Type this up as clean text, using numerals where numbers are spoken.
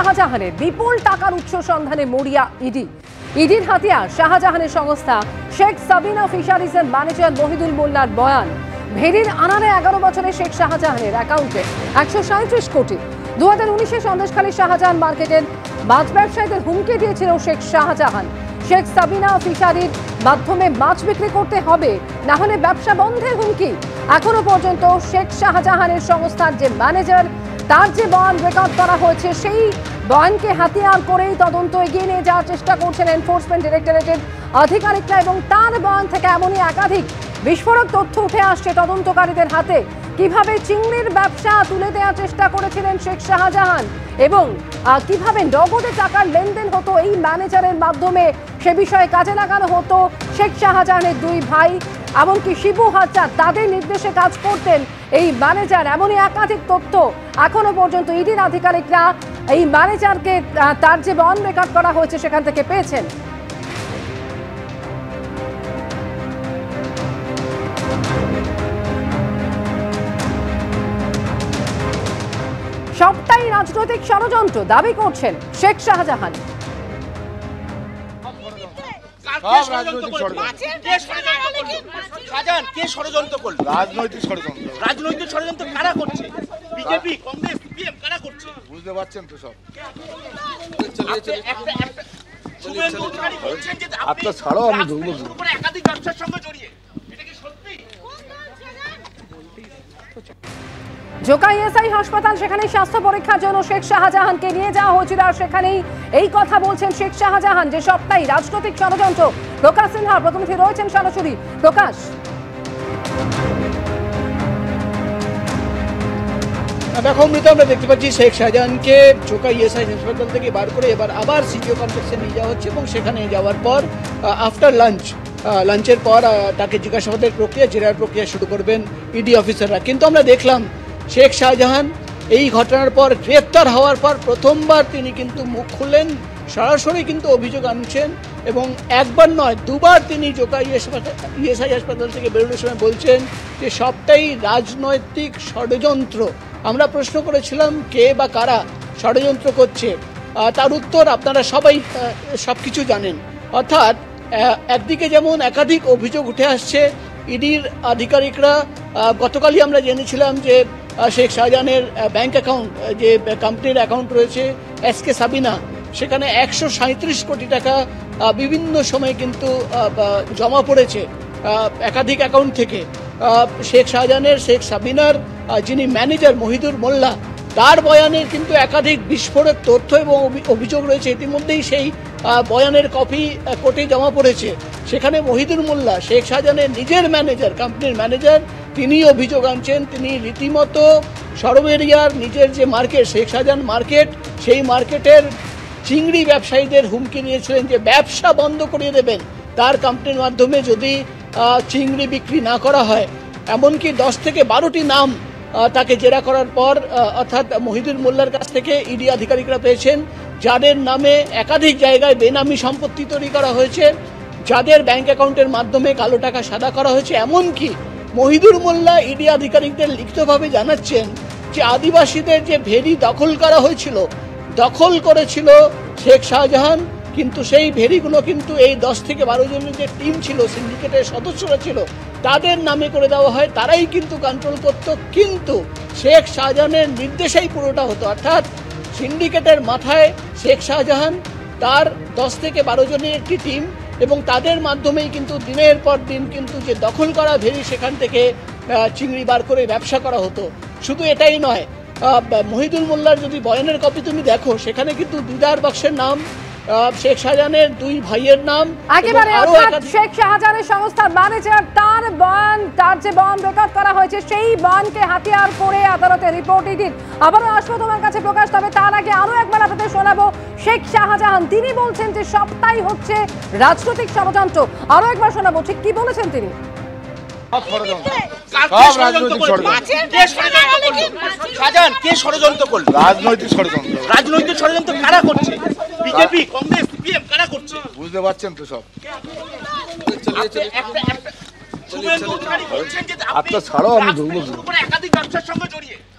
শাহজাহানের বিপুল টাকার উৎস সন্ধানে মরিয়া ইডি। ইডির হাতিয়ার শাহজাহানের সংস্থা শেখ সাবিনা ফিশারিজের ম্যানেজার মহিদুল মোল্লার বয়ান, ভেরির আনারে 11 বছরে শেখ শাহজাহানের অ্যাকাউন্টে 137 কোটি। 2019-এ সন্দেশখালি শাহজাহান মার্কেটের মাছ ব্যবসায়ীদের হুমকি দিয়েছিল শেখ শাহজাহান। শেখ সাবিনা ফিশারির মাধ্যমে মাছ বিক্রি করতে হবে, না হলে ব্যবসা বন্ধের হুমকি। এখনো পর্যন্ত শেখ শাহজাহানের সংস্থার যে ম্যানেজার, তার যে বয়ান রেকর্ড করা হয়েছে, সেই বয়ানকে হাতিয়ার করেই তদন্ত এগিয়ে নিয়ে যাওয়ার চেষ্টা করছেন এনফোর্সমেন্ট ডিরেক্টরেটের আধিকারিকরা, এবং তার বয়ান থেকে এমনই একাধিক বিস্ফোরক তথ্য উঠে আসছে তদন্তকারীদের হাতে। কিভাবে চিংড়ির ব্যবসা তুলে দেওয়ার চেষ্টা করেছিলেন শেখ শাহজাহান এবং কিভাবে নগদে টাকার লেনদেন হতো এই ম্যানেজারের মাধ্যমে, সে বিষয়ে কাজে লাগানো হতো শেখ শাহজাহানের দুই ভাই, এমনকি শিবু হাজার তাদের নির্দেশে কাজ করতেন এই ম্যানেজার। এমনই একাধিক তথ্য এখনো পর্যন্ত ইডির আধিকারিকরা এই ম্যানেজারকে তার যে বন রেকর্ড করা হয়েছে সেখান থেকে পেয়েছেন। সবটাই রাজনৈতিক ষড়যন্ত্র দাবি করছেন শেখ শাহজাহান। বুঝতে পারছেন তো সব, আপনার ছাড়াও আমি একাধিক ব্যবসার সঙ্গে জড়িয়ে জোকা ইএসআই হাসপাতাল, সেখানে স্বাস্থ্য পরীক্ষার জন্য শেখ শাহজাহানকে নিয়ে যাওয়া হয়েছিল। আর সেখানেই এই কথা বলছেন শেখ শাহজাহান যে সবটাই রাজনৈতিক ষড়যন্ত্র। প্রকাশ সিনহা প্রতিনিধি রয়েছেন সরাসরি। প্রকাশ, দেখো মৃত, আমরা দেখতে পাচ্ছি শেখ শাহজাহানকে জোকা ইএসআই হাসপাতাল থেকে বার করে এবার আবার সিজিও কমপ্লেক্সে নিয়ে যাওয়া হচ্ছে, এবং সেখানে যাওয়ার পর আফটার লাঞ্চের পর তাকে জিজ্ঞাসাবাদের প্রক্রিয়া, জেরার প্রক্রিয়া শুরু করবেন ইডি অফিসাররা। কিন্তু আমরা দেখলাম শেখ শাহজাহান এই ঘটনার পর, গ্রেপ্তার হওয়ার পর প্রথমবার তিনি কিন্তু মুখ খুললেন, সরাসরি কিন্তু অভিযোগ আনছেন, এবং একবার নয় দুবার তিনি জোকা ইএসআই হাসপাতাল থেকে বেরোনোর সময় বলছেন যে সবটাই রাজনৈতিক ষড়যন্ত্র। আমরা প্রশ্ন করেছিলাম কে বা কারা ষড়যন্ত্র করছে, তার উত্তর আপনারা সবাই সব কিছু জানেন। অর্থাৎ একদিকে যেমন একাধিক অভিযোগ উঠে আসছে, ইডির আধিকারিকরা গতকালই আমরা জেনেছিলাম যে শেখ শাহজাহানের ব্যাঙ্ক অ্যাকাউন্ট, যে কোম্পানির অ্যাকাউন্ট রয়েছে এসকে সাবিনা, সেখানে 137 কোটি টাকা বিভিন্ন সময়ে কিন্তু জমা পড়েছে একাধিক অ্যাকাউন্ট থেকে। শেখ শাহজাহানের, শেখ সাবিনার যিনি ম্যানেজার মহিদুল মোল্লা, তার বয়ানের কিন্তু একাধিক বিস্ফোরক তথ্য এবং অভিযোগ রয়েছে। ইতিমধ্যেই সেই বয়ানের কপি কোর্টে জমা পড়েছে। সেখানে মহিদুল মোল্লা, শেখ শাহজাহানের নিজের ম্যানেজার, কোম্পানির ম্যানেজার, তিনি অভিযোগ আনছেন। তিনি রীতিমতো সরবেরিয়ার নিজের যে মার্কেট, শেখ শাহজাহান মার্কেট, সেই মার্কেটের চিংড়ি ব্যবসায়ীদের হুমকি নিয়েছিলেন যে ব্যবসা বন্ধ করিয়ে দেবেন তার কোম্পানির মাধ্যমে যদি চিংড়ি বিক্রি না করা হয়। এমনকি 10 থেকে 12টি নাম তাকে জেরা করার পর, অর্থাৎ মহিদুল মোল্লার কাছ থেকে ইডি আধিকারিকরা পেয়েছেন, যাদের নামে একাধিক জায়গায় বেনামি সম্পত্তি তৈরি করা হয়েছে, যাদের ব্যাংক অ্যাকাউন্টের মাধ্যমে কালো টাকা সাদা করা হয়েছে। এমনকি মহিদুল মোল্লা ইডি আধিকারিকদের লিখিতভাবে জানাচ্ছেন যে আদিবাসীদের যে ভেরি দখল করা হয়েছিল, দখল করেছিল শেখ শাহজাহান, কিন্তু সেই ভেরিগুলো কিন্তু এই 10 থেকে 12 জনের যে টিম ছিল, সিন্ডিকেটের সদস্যরা ছিল, তাদের নামে করে দেওয়া হয়, তারাই কিন্তু কন্ট্রোল করত। কিন্তু শেখ শাহজাহানের নির্দেশেই পুরোটা হতো, অর্থাৎ সিন্ডিকেটের মাথায় শেখ শাহজাহান, তার 10 থেকে 12 জনের একটি টিম, এবং তাদের মাধ্যমেই কিন্তু দিনের পর দিন কিন্তু যে দখল করা ভেরি, সেখান থেকে চিংড়ি বার করে ব্যবসা করা হতো। শুধু এটাই নয়, মহিদুল মোল্লার যদি বয়ানের কপি তুমি দেখো, সেখানে কিন্তু দিদার বক্সের নাম, শেখ শাহজাহানের দুই ভাইয়ের নাম, একেবারে শেখ শাহজাহানের সংস্থার ম্যানেজার, তার বন, তার যে বন রেকর্ড করা হয়েছে সেই বনকে হাতিয়ার করে আদালতে রিপোর্ট দিন। আবারও আসবো তোমার কাছে প্রকাশ, তবে তার আগে আরো একবার আপনাদের শোনাবো শেখ শাহজাহান তিনি বলছেন যে সবটাই হচ্ছে রাজনৈতিক ষড়যন্ত্র। আরো একবার শোনাবো ঠিক কি বলেছেন তিনি। বুঝতে পারছেন তো সব, আপনার ছাড়াও আমি একাধিক ব্যবসার সঙ্গে জড়িয়ে